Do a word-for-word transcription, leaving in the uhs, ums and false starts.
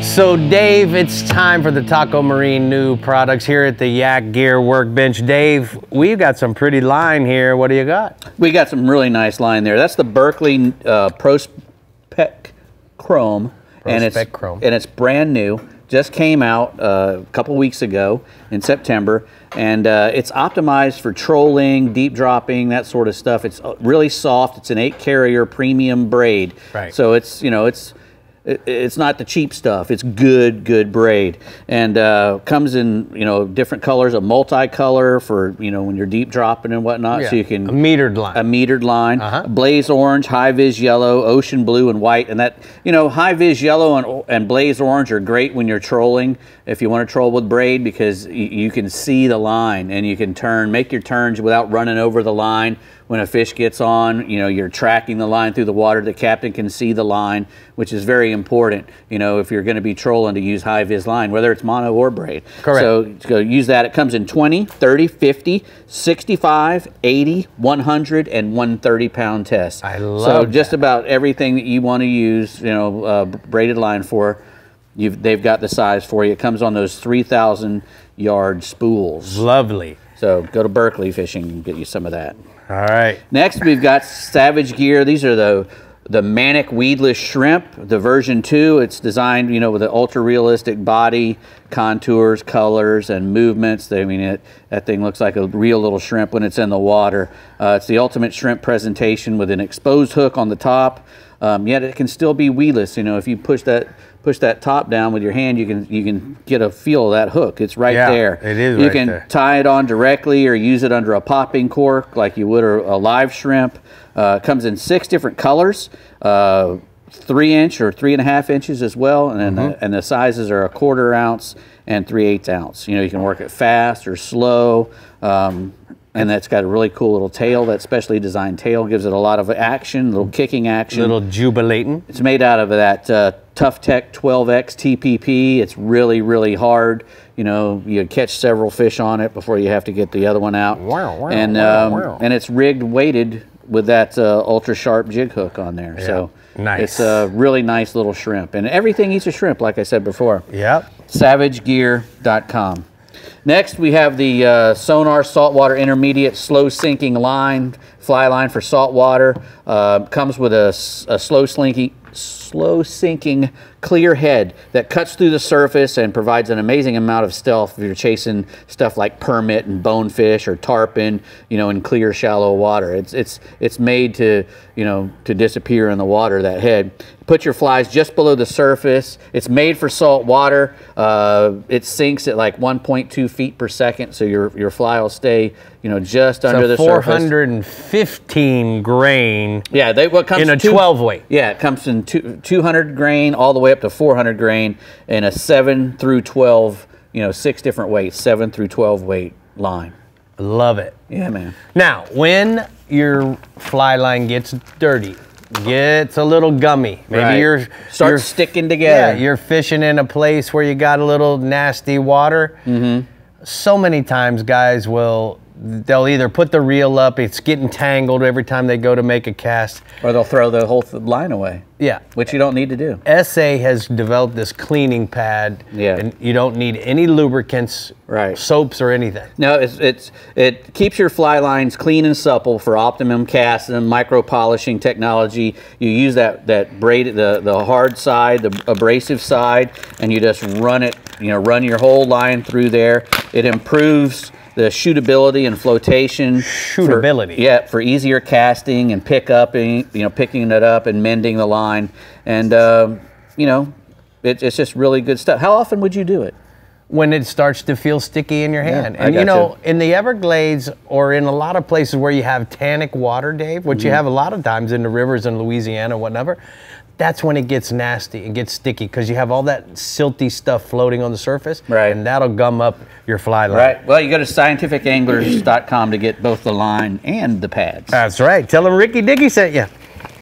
So Dave, it's time for the Taco Marine new products here at the Yak Gear Workbench. Dave, we've got some pretty line here. What do you got? We got some really nice line there. That's the Berkley uh, ProSpec Chrome, ProSpec and it's Chrome. and it's brand new. Just came out uh, a couple weeks ago in September, and uh, it's optimized for trolling, deep dropping, that sort of stuff. It's really soft. It's an eight carrier premium braid, right? So it's you know it's. It's not the cheap stuff. It's good, good braid, and uh, comes in you know different colors, a multi-color for you know when you're deep dropping and whatnot. Yeah. So you can a metered line, a metered line, uh-huh. blaze orange, high vis yellow, ocean blue, and white. And that you know high vis yellow and and blaze orange are great when you're trolling. If you want to troll with braid, because you, you can see the line and you can turn, make your turns without running over the line. When a fish gets on, you know, you're tracking the line through the water. The captain can see the line, which is very important, you know, if you're going to be trolling, to use high-vis line, whether it's mono or braid. Correct. So, so use that. It comes in twenty, thirty, fifty, sixty-five, eighty, one hundred, and one thirty pound test. I love So that. Just about everything that you want to use, you know, uh, braided line for, you've, they've got the size for you. It comes on those three thousand yard spools. Lovely. So go to Berkley Fishing and get you some of that. All right. Next, we've got Savage Gear. These are the the Manic Weedless Shrimp, the version two. It's designed, you know, with an ultra realistic body, contours, colors, and movements. I mean, it, that thing looks like a real little shrimp when it's in the water. Uh, it's the ultimate shrimp presentation with an exposed hook on the top. Um, yet it can still be weedless. You know, if you push that push that top down with your hand, you can you can get a feel of that hook. It's right yeah, there. It is. You right can there. tie it on directly or use it under a popping cork like you would a live shrimp. Uh, comes in six different colors, uh, three inch or three and a half inches as well, and then mm-hmm. the, and the sizes are a quarter ounce and three eighths ounce. You know, you can work it fast or slow. Um, And that's got a really cool little tail. That specially designed tail gives it a lot of action, little kicking action. Little jubilating. It's made out of that uh, Tough Tech twelve X T P P. It's really, really hard. You know, you catch several fish on it before you have to get the other one out. Wow, wow, and, um, wow, wow. And it's rigged, weighted with that uh, ultra sharp jig hook on there. Yeah. So nice. It's a really nice little shrimp. And everything eats a shrimp, like I said before. Yep. savage gear dot com. Next, we have the uh, Sonar Saltwater Intermediate Slow Sinking Line, fly line for saltwater. Uh, comes with a, a slow slinking, slow sinking clear head that cuts through the surface and provides an amazing amount of stealth if you're chasing stuff like permit and bonefish or tarpon, you know, in clear shallow water. It's it's it's made to, you know, to disappear in the water, that head. Put your flies just below the surface. It's made for salt water. Uh, it sinks at like one point two feet per second, so your your fly will stay, you know, just so under the four hundred fifteen surface. four hundred fifteen grain. Yeah, they what comes in a two, twelve weight. Yeah, it comes in two, two hundred grain all the way up to four hundred grain and a seven through twelve, you know, six different weights, seven through twelve weight line. Love it. Yeah, man. Now, when your fly line gets dirty, gets a little gummy, maybe right. you're starts you're, sticking together. Yeah, you're fishing in a place where you got a little nasty water. Mm-hmm. So many times guys will they'll either put the reel up, it's getting tangled every time they go to make a cast. Or they'll throw the whole th line away. Yeah. Which you don't need to do. S A has developed this cleaning pad. Yeah. And you don't need any lubricants, right. soaps, or anything. No, it's, it's, it keeps your fly lines clean and supple for optimum cast and micro-polishing technology. You use that, that braid, the, the hard side, the abrasive side, and you just run it, you know, run your whole line through there. It improves the shootability and flotation. Shootability. For, yeah, for easier casting and pick up and, you know, picking it up and mending the line. And, um, you know, it, it's just really good stuff. How often would you do it? When it starts to feel sticky in your hand. Yeah, and, you know, you. in the Everglades or in a lot of places where you have tannic water, Dave, which mm-hmm. you have a lot of times in the rivers in Louisiana and whatever, that's when it gets nasty and gets sticky because you have all that silty stuff floating on the surface, right. and that'll gum up your fly line. Right. Well, you go to scientific anglers dot com to get both the line and the pads. That's right. Tell them Ricky Dickey sent you.